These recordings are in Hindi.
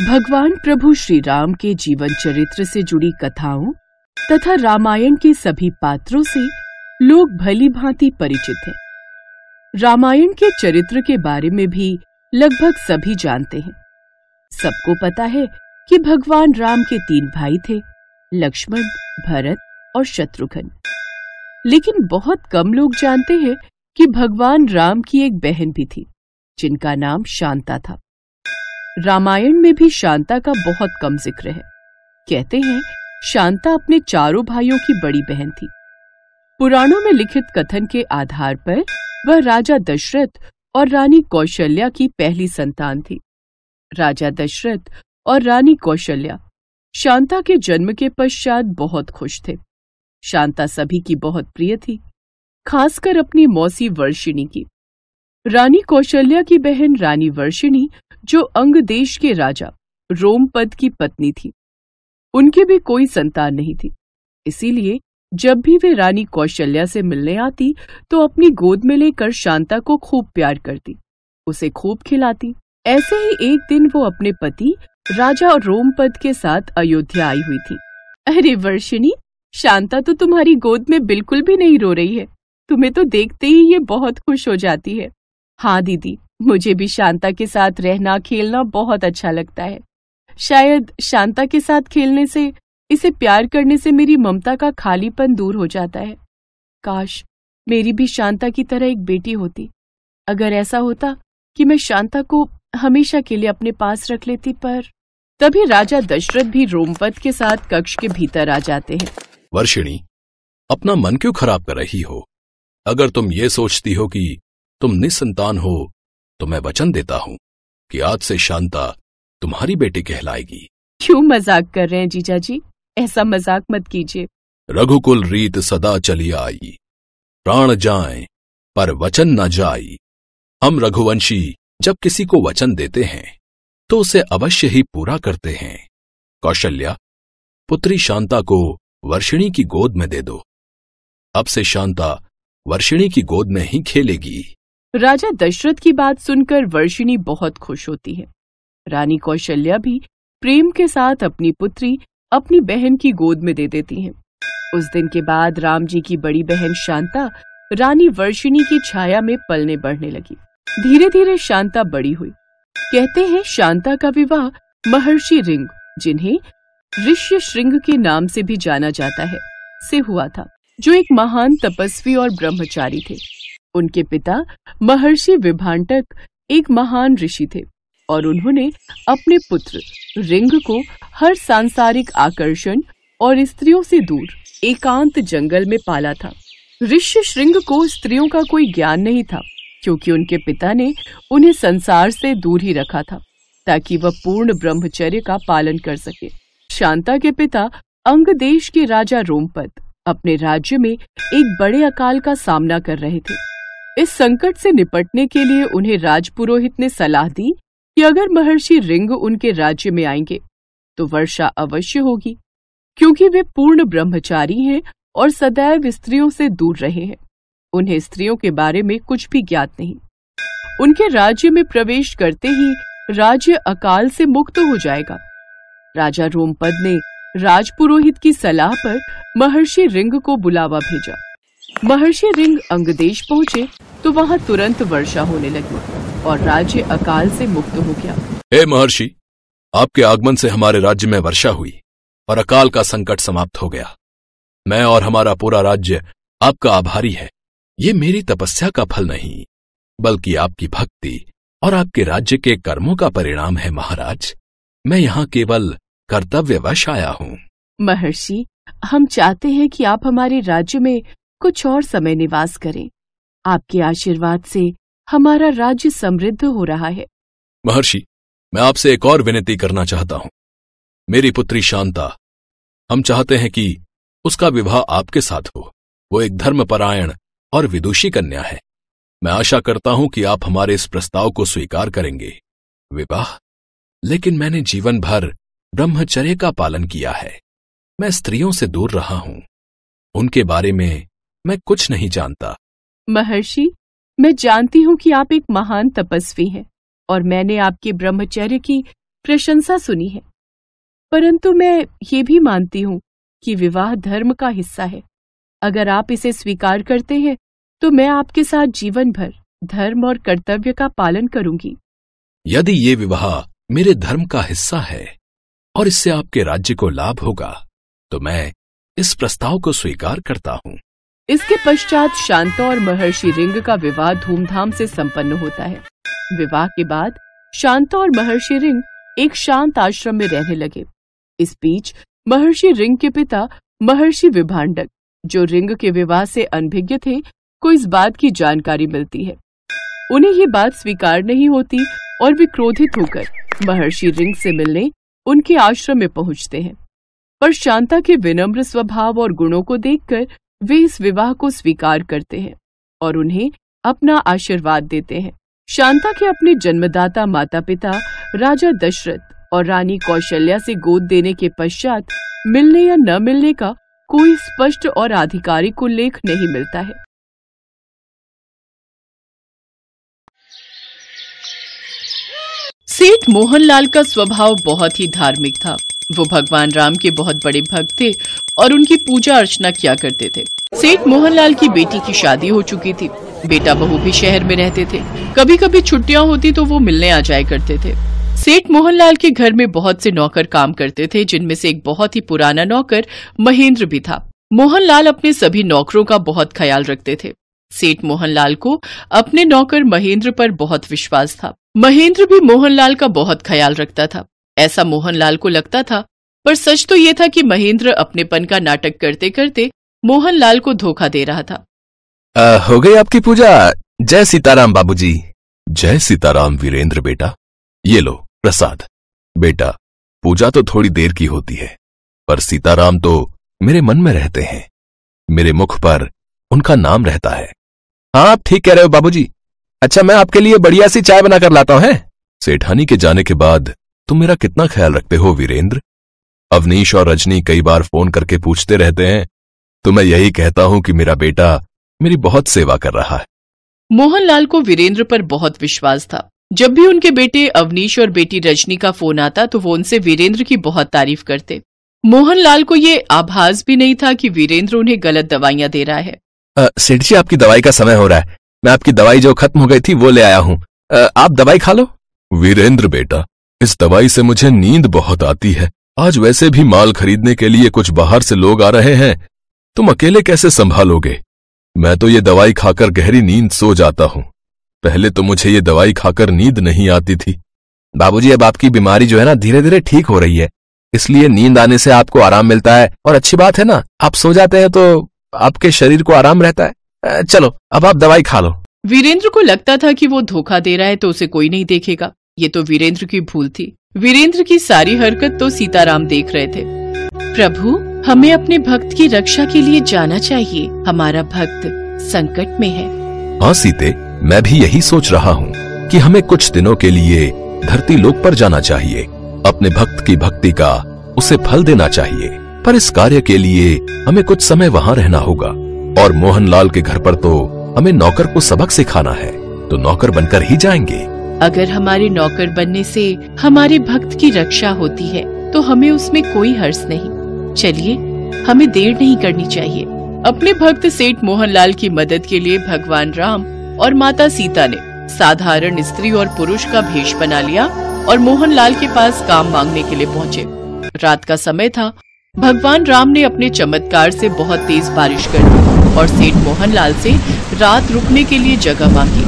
भगवान प्रभु श्री राम के जीवन चरित्र से जुड़ी कथाओं तथा रामायण के सभी पात्रों से लोग भली भांति परिचित हैं। रामायण के चरित्र के बारे में भी लगभग सभी जानते हैं। सबको पता है कि भगवान राम के तीन भाई थे, लक्ष्मण, भरत और शत्रुघ्न। लेकिन बहुत कम लोग जानते हैं कि भगवान राम की एक बहन भी थी जिनका नाम शांता था। रामायण में भी शांता का बहुत कम जिक्र है। कहते हैं शांता अपने चारों भाइयों की बड़ी बहन थी। पुराणों में लिखित कथन के आधार पर वह राजा दशरथ और रानी कौशल्या की पहली संतान थी। राजा दशरथ और रानी कौशल्या शांता के जन्म के पश्चात बहुत खुश थे। शांता सभी की बहुत प्रिय थी, खासकर अपनी मौसी वर्षिणी की। रानी कौशल्या की बहन रानी वर्षिणी जो अंग देश के राजा रोमपद की पत्नी थी, उनके भी कोई संतान नहीं थी। इसीलिए जब भी वे रानी कौशल्या से मिलने आती तो अपनी गोद में लेकर शांता को खूब प्यार करती, उसे खूब खिलाती। ऐसे ही एक दिन वो अपने पति राजा रोमपद के साथ अयोध्या आई हुई थी। अरे वर्षिणी, शांता तो तुम्हारी गोद में बिल्कुल भी नहीं रो रही है, तुम्हें तो देखते ही ये बहुत खुश हो जाती है। हाँ दीदी, मुझे भी शांता के साथ रहना खेलना बहुत अच्छा लगता है। शायद शांता के साथ खेलने से, इसे प्यार करने से मेरी ममता का खालीपन दूर हो जाता है। काश मेरी भी शांता की तरह एक बेटी होती। अगर ऐसा होता कि मैं शांता को हमेशा के लिए अपने पास रख लेती। पर तभी राजा दशरथ भी रोमपद के साथ कक्ष के भीतर आ जाते हैं। वर्षिणी, अपना मन क्यों खराब कर रही हो? अगर तुम ये सोचती हो कि तुम निसंतान हो तो मैं वचन देता हूँ कि आज से शांता तुम्हारी बेटी कहलाएगी। क्यों मजाक कर रहे हैं जीजा जी, ऐसा मजाक मत कीजिए। रघुकुल रीत सदा चली आई, प्राण जाए पर वचन न जाई। हम रघुवंशी जब किसी को वचन देते हैं तो उसे अवश्य ही पूरा करते हैं। कौशल्या, पुत्री शांता को वर्षिणी की गोद में दे दो। अब से शांता वर्षिणी की गोद में ही खेलेगी। राजा दशरथ की बात सुनकर वर्षिणी बहुत खुश होती है। रानी कौशल्या भी प्रेम के साथ अपनी पुत्री अपनी बहन की गोद में दे देती हैं। उस दिन के बाद राम जी की बड़ी बहन शांता रानी वर्षिणी की छाया में पलने बढ़ने लगी। धीरे धीरे शांता बड़ी हुई। कहते हैं शांता का विवाह महर्षि रिंग, जिन्हें ऋषि शृंग के नाम से भी जाना जाता है, से हुआ था, जो एक महान तपस्वी और ब्रह्मचारी थे। उनके पिता महर्षि विभांडक एक महान ऋषि थे और उन्होंने अपने पुत्र रिंग को हर सांसारिक आकर्षण और स्त्रियों से दूर एकांत जंगल में पाला था। ऋषि शृंग को स्त्रियों का कोई ज्ञान नहीं था क्योंकि उनके पिता ने उन्हें संसार से दूर ही रखा था ताकि वह पूर्ण ब्रह्मचर्य का पालन कर सके। शांता के पिता अंग देश के राजा रोमपद अपने राज्य में एक बड़े अकाल का सामना कर रहे थे। इस संकट से निपटने के लिए उन्हें राजपुरोहित ने सलाह दी कि अगर महर्षि रिंग उनके राज्य में आएंगे तो वर्षा अवश्य होगी, क्योंकि वे पूर्ण ब्रह्मचारी हैं और सदैव स्त्रियों से दूर रहे हैं। उन्हें स्त्रियों के बारे में कुछ भी ज्ञात नहीं। उनके राज्य में प्रवेश करते ही राज्य अकाल से मुक्त हो जाएगा। राजा रोमपद ने राजपुरोहित की सलाह पर महर्षि रिंग को बुलावा भेजा। महर्षि रिंग अंगदेश पहुंचे तो वहां तुरंत वर्षा होने लगी और राज्य अकाल से मुक्त हो गया। हे महर्षि, आपके आगमन से हमारे राज्य में वर्षा हुई और अकाल का संकट समाप्त हो गया। मैं और हमारा पूरा राज्य आपका आभारी है। ये मेरी तपस्या का फल नहीं बल्कि आपकी भक्ति और आपके राज्य के कर्मों का परिणाम है। महाराज, मैं यहाँ केवल कर्तव्यवश आया हूँ। महर्षि, हम चाहते हैं कि आप हमारे राज्य में कुछ और समय निवास करें। आपके आशीर्वाद से हमारा राज्य समृद्ध हो रहा है। महर्षि, मैं आपसे एक और विनती करना चाहता हूँ। मेरी पुत्री शांता, हम चाहते हैं कि उसका विवाह आपके साथ हो। वो एक धर्मपरायण और विदुषी कन्या है। मैं आशा करता हूं कि आप हमारे इस प्रस्ताव को स्वीकार करेंगे। विवाह? लेकिन मैंने जीवन भर ब्रह्मचर्य का पालन किया है। मैं स्त्रियों से दूर रहा हूं, उनके बारे में मैं कुछ नहीं जानता। महर्षि, मैं जानती हूं कि आप एक महान तपस्वी हैं और मैंने आपके ब्रह्मचर्य की प्रशंसा सुनी है, परंतु मैं ये भी मानती हूं कि विवाह धर्म का हिस्सा है। अगर आप इसे स्वीकार करते हैं तो मैं आपके साथ जीवन भर धर्म और कर्तव्य का पालन करूंगी। यदि ये विवाह मेरे धर्म का हिस्सा है और इससे आपके राज्य को लाभ होगा तो मैं इस प्रस्ताव को स्वीकार करता हूं। इसके पश्चात शांता और महर्षि रिंग का विवाह धूमधाम से संपन्न होता है। विवाह के बाद शांता और महर्षि रिंग एक शांत आश्रम में रहने लगे। इस बीच महर्षि रिंग के पिता महर्षि विभांडक, जो रिंग के विवाह से अनभिज्ञ थे, को इस बात की जानकारी मिलती है। उन्हें ये बात स्वीकार नहीं होती और वे क्रोधित होकर महर्षि रिंग से मिलने उनके आश्रम में पहुंचते हैं, पर शांता के विनम्र स्वभाव और गुणों को देखकर वे इस विवाह को स्वीकार करते हैं और उन्हें अपना आशीर्वाद देते हैं। शांता के अपने जन्मदाता माता पिता राजा दशरथ और रानी कौशल्या से गोद देने के पश्चात मिलने या न मिलने का कोई स्पष्ट और आधिकारिक उल्लेख नहीं मिलता है। सेठ मोहनलाल का स्वभाव बहुत ही धार्मिक था। वो भगवान राम के बहुत बड़े भक्त थे और उनकी पूजा अर्चना किया करते थे। सेठ मोहनलाल की बेटी की शादी हो चुकी थी। बेटा बहू भी शहर में रहते थे। कभी कभी छुट्टियां होती तो वो मिलने आ जाया करते थे। सेठ मोहनलाल के घर में बहुत से नौकर काम करते थे, जिनमें से एक बहुत ही पुराना नौकर महेंद्र भी था। मोहनलाल अपने सभी नौकरों का बहुत ख्याल रखते थे। सेठ मोहनलाल को अपने नौकर महेंद्र पर बहुत विश्वास था। महेंद्र भी मोहनलाल का बहुत ख्याल रखता था, ऐसा मोहनलाल को लगता था, पर सच तो ये था कि महेंद्र अपनेपन का नाटक करते करते मोहनलाल को धोखा दे रहा था। हो गई आपकी पूजा। जय सीताराम बाबूजी। जय सीताराम वीरेंद्र बेटा, ये लो प्रसाद। बेटा, पूजा तो थोड़ी देर की होती है, पर सीताराम तो मेरे मन में रहते हैं। मेरे मुख पर उनका नाम रहता है। हाँ, आप ठीक कह रहे हो बाबूजी। अच्छा, मैं आपके लिए बढ़िया सी चाय बनाकर लाता हूँ। सेठानी के जाने के बाद तुम मेरा कितना ख्याल रखते हो वीरेंद्र। अवनीश और रजनी कई बार फोन करके पूछते रहते हैं, तो मैं यही कहता हूँ कि मेरा बेटा मेरी बहुत सेवा कर रहा है। मोहनलाल को वीरेंद्र पर बहुत विश्वास था। जब भी उनके बेटे अवनीश और बेटी रजनी का फोन आता तो वो उनसे वीरेंद्र की बहुत तारीफ करते। मोहनलाल को ये आभास भी नहीं था कि वीरेंद्र उन्हें गलत दवाइयाँ दे रहा है। सेठ जी, आपकी दवाई का समय हो रहा है। मैं आपकी दवाई जो खत्म हो गई थी वो ले आया हूँ। आप दवाई खा लो। वीरेंद्र बेटा, इस दवाई से मुझे नींद बहुत आती है। आज वैसे भी माल खरीदने के लिए कुछ बाहर से लोग आ रहे हैं। तुम अकेले कैसे संभालोगे? मैं तो ये दवाई खाकर गहरी नींद सो जाता हूँ। पहले तो मुझे ये दवाई खाकर नींद नहीं आती थी। बाबूजी, अब आपकी बीमारी जो है ना, धीरे धीरे ठीक हो रही है, इसलिए नींद आने से आपको आराम मिलता है। और अच्छी बात है ना, आप सो जाते हैं तो आपके शरीर को आराम रहता है। चलो, अब आप दवाई खा लो। वीरेंद्र को लगता था कि वो धोखा दे रहा है तो उसे कोई नहीं देखेगा। ये तो वीरेंद्र की भूल थी। वीरेंद्र की सारी हरकत तो सीताराम देख रहे थे। प्रभु, हमें अपने भक्त की रक्षा के लिए जाना चाहिए। हमारा भक्त संकट में है। हाँ सीते, मैं भी यही सोच रहा हूँ कि हमें कुछ दिनों के लिए धरती लोक पर जाना चाहिए। अपने भक्त की भक्ति का उसे फल देना चाहिए, पर इस कार्य के लिए हमें कुछ समय वहाँ रहना होगा। और मोहनलाल के घर पर तो हमें नौकर को सबक सिखाना है, तो नौकर बनकर ही जाएंगे। अगर हमारे नौकर बनने से हमारे भक्त की रक्षा होती है तो हमें उसमें कोई हर्ष नहीं। चलिए, हमें देर नहीं करनी चाहिए। अपने भक्त सेठ मोहनलाल की मदद के लिए भगवान राम और माता सीता ने साधारण स्त्री और पुरुष का भेष बना लिया और मोहनलाल के पास काम मांगने के लिए पहुँचे। रात का समय था। भगवान राम ने अपने चमत्कार से बहुत तेज बारिश कर दी और सेठ मोहनलाल से रात रुकने के लिए जगह मांगी।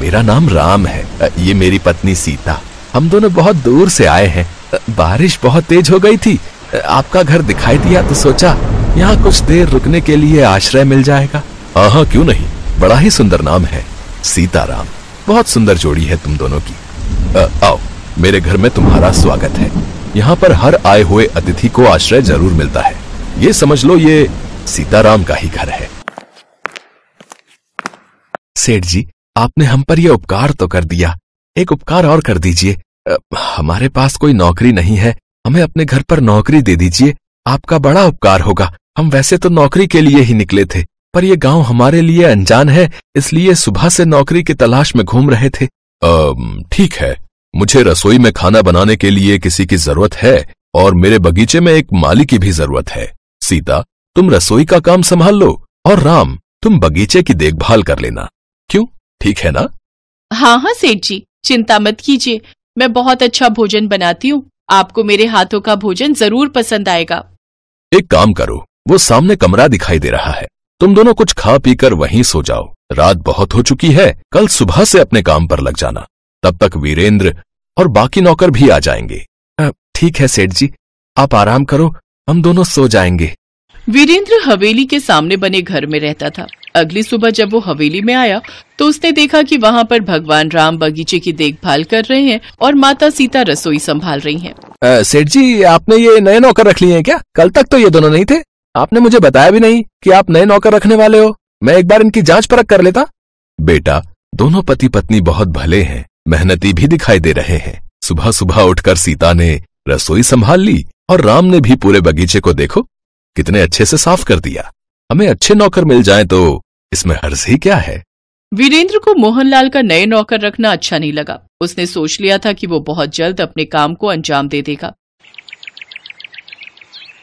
मेरा नाम राम है। ये मेरी पत्नी सीता। हम दोनों बहुत दूर से आए हैं। बारिश बहुत तेज हो गई थी। आपका घर दिखाई दिया तो सोचा यहाँ कुछ देर रुकने के लिए आश्रय मिल जाएगा। हाँ, क्यों नहीं। बड़ा ही सुंदर नाम है, सीताराम। बहुत सुंदर जोड़ी है तुम दोनों की। आओ, मेरे घर में तुम्हारा स्वागत है। यहाँ पर हर आए हुए अतिथि को आश्रय जरूर मिलता है। ये समझ लो ये सीताराम का ही घर है। सेठ जी, आपने हम पर यह उपकार तो कर दिया। एक उपकार और कर दीजिए। हमारे पास कोई नौकरी नहीं है। हमें अपने घर पर नौकरी दे दीजिए। आपका बड़ा उपकार होगा। हम वैसे तो नौकरी के लिए ही निकले थे, पर यह गांव हमारे लिए अनजान है, इसलिए सुबह से नौकरी की तलाश में घूम रहे थे। ठीक है, मुझे रसोई में खाना बनाने के लिए किसी की जरूरत है और मेरे बगीचे में एक माली की भी जरूरत है। सीता, तुम रसोई का काम संभाल लो और राम, तुम बगीचे की देखभाल कर लेना। क्यों, ठीक है ना? हाँ हाँ सेठ जी, चिंता मत कीजिए, मैं बहुत अच्छा भोजन बनाती हूँ, आपको मेरे हाथों का भोजन जरूर पसंद आएगा। एक काम करो, वो सामने कमरा दिखाई दे रहा है, तुम दोनों कुछ खा पीकर वहीं सो जाओ, रात बहुत हो चुकी है, कल सुबह से अपने काम पर लग जाना, तब तक वीरेंद्र और बाकी नौकर भी आ जाएंगे। ठीक है सेठ जी, आप आराम करो, हम दोनों सो जाएंगे। वीरेंद्र हवेली के सामने बने घर में रहता था। अगली सुबह जब वो हवेली में आया तो उसने देखा कि वहाँ पर भगवान राम बगीचे की देखभाल कर रहे हैं और माता सीता रसोई संभाल रही हैं। सेठ जी, आपने ये नए नौकर रख लिए हैं क्या? कल तक तो ये दोनों नहीं थे, आपने मुझे बताया भी नहीं कि आप नए नौकर रखने वाले हो। मैं एक बार इनकी जांच परख कर लेता। बेटा, दोनों पति पत्नी बहुत भले हैं, मेहनती भी दिखाई दे रहे हैं। सुबह सुबह उठकर सीता ने रसोई संभाल ली और राम ने भी पूरे बगीचे को देखो कितने अच्छे से साफ कर दिया। हमें अच्छे नौकर मिल जाएं तो इसमें हर्ज ही क्या है। वीरेंद्र को मोहनलाल का नए नौकर रखना अच्छा नहीं लगा। उसने सोच लिया था कि वो बहुत जल्द अपने काम को अंजाम दे देगा।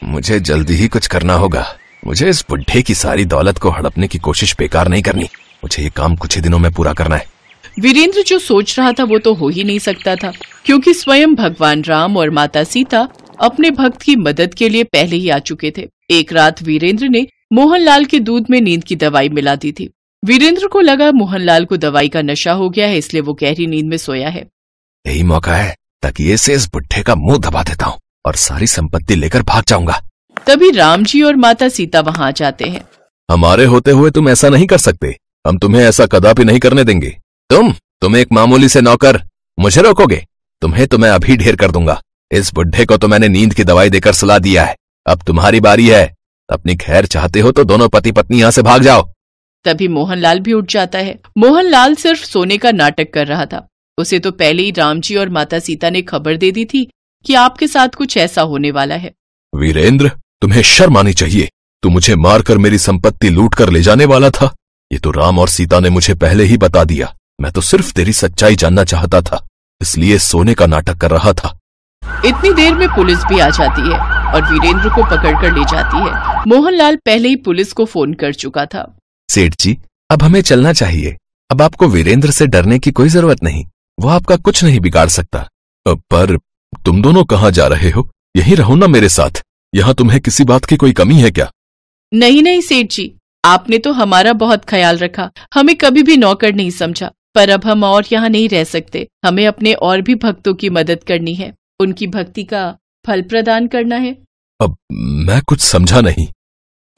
मुझे जल्दी ही कुछ करना होगा। मुझे इस बुढ़े की सारी दौलत को हड़पने की कोशिश बेकार नहीं करनी। मुझे ये काम कुछ ही दिनों में पूरा करना है। वीरेंद्र जो सोच रहा था वो तो हो ही नहीं सकता था, क्योंकि स्वयं भगवान राम और माता सीता अपने भक्त की मदद के लिए पहले ही आ चुके थे। एक रात वीरेंद्र ने मोहनलाल के दूध में नींद की दवाई मिला दी थी। वीरेंद्र को लगा मोहनलाल को दवाई का नशा हो गया है, इसलिए वो गहरी नींद में सोया है। यही मौका है, तकिए से इस बुढ़े का मुंह दबा देता हूँ और सारी संपत्ति लेकर भाग जाऊंगा। तभी राम जी और माता सीता वहाँ आ जाते हैं। हमारे होते हुए तुम ऐसा नहीं कर सकते, हम तुम्हें ऐसा कदापि नहीं करने देंगे। तुम एक मामूली से नौकर मुझे रोकोगे? तुम्हें तो मैं अभी ढेर कर दूंगा। इस बुढ़े को तो मैंने नींद की दवाई देकर सलाह दिया है, अब तुम्हारी बारी है। अपनी खैर चाहते हो तो दोनों पति पत्नी यहाँ से भाग जाओ। तभी मोहनलाल भी उठ जाता है। मोहनलाल सिर्फ सोने का नाटक कर रहा था। उसे तो पहले ही राम जी और माता सीता ने खबर दे दी थी कि आपके साथ कुछ ऐसा होने वाला है। वीरेंद्र, तुम्हें शर्म आनी चाहिए। तुम मुझे मारकर मेरी संपत्ति लूट कर ले जाने वाला था, ये तो राम और सीता ने मुझे पहले ही बता दिया। मैं तो सिर्फ तेरी सच्चाई जानना चाहता था, इसलिए सोने का नाटक कर रहा था। इतनी देर में पुलिस भी आ जाती है और वीरेंद्र को पकड़कर ले जाती है। मोहनलाल पहले ही पुलिस को फोन कर चुका था। सेठ जी, अब हमें चलना चाहिए। अब आपको वीरेंद्र से डरने की कोई जरूरत नहीं, वो आपका कुछ नहीं बिगाड़ सकता। पर तुम दोनों कहाँ जा रहे हो? यहीं रहो ना मेरे साथ। यहाँ तुम्हें किसी बात की कोई कमी है क्या? नहीं नहीं सेठ जी, आपने तो हमारा बहुत ख्याल रखा, हमें कभी भी नौकर नहीं समझा। पर अब हम और यहाँ नहीं रह सकते, हमें अपने और भी भक्तों की मदद करनी है, उनकी भक्ति का फल प्रदान करना है। अब मैं कुछ समझा नहीं।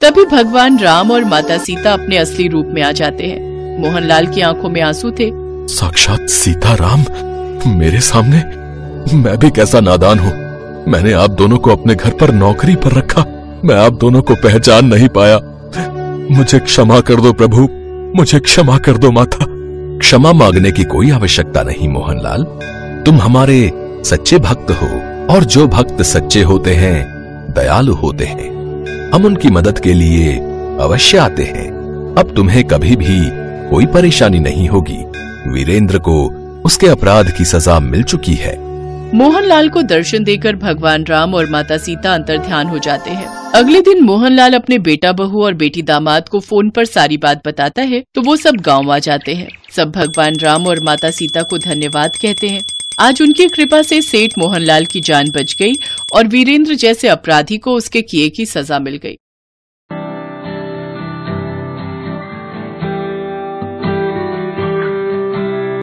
तभी भगवान राम और माता सीता अपने असली रूप में आ जाते हैं। मोहनलाल की आंखों में आंसू थे। साक्षात सीता राम मेरे सामने। मैं भी कैसा नादान हूँ, मैंने आप दोनों को अपने घर पर नौकरी पर रखा। मैं आप दोनों को पहचान नहीं पाया। मुझे क्षमा कर दो प्रभु, मुझे क्षमा कर दो माता। क्षमा मांगने की कोई आवश्यकता नहीं मोहनलाल, तुम हमारे सच्चे भक्त हो और जो भक्त सच्चे होते हैं दयालु होते हैं, हम उनकी मदद के लिए अवश्य आते हैं। अब तुम्हें कभी भी कोई परेशानी नहीं होगी। वीरेंद्र को उसके अपराध की सजा मिल चुकी है। मोहनलाल को दर्शन देकर भगवान राम और माता सीता अंतर ध्यान हो जाते हैं। अगले दिन मोहनलाल अपने बेटा बहू और बेटी दामाद को फोन पर सारी बात बताता है तो वो सब गाँव आ जाते हैं। सब भगवान राम और माता सीता को धन्यवाद कहते हैं। आज उनकी कृपा से सेठ मोहनलाल की जान बच गई और वीरेंद्र जैसे अपराधी को उसके किए की सजा मिल गई।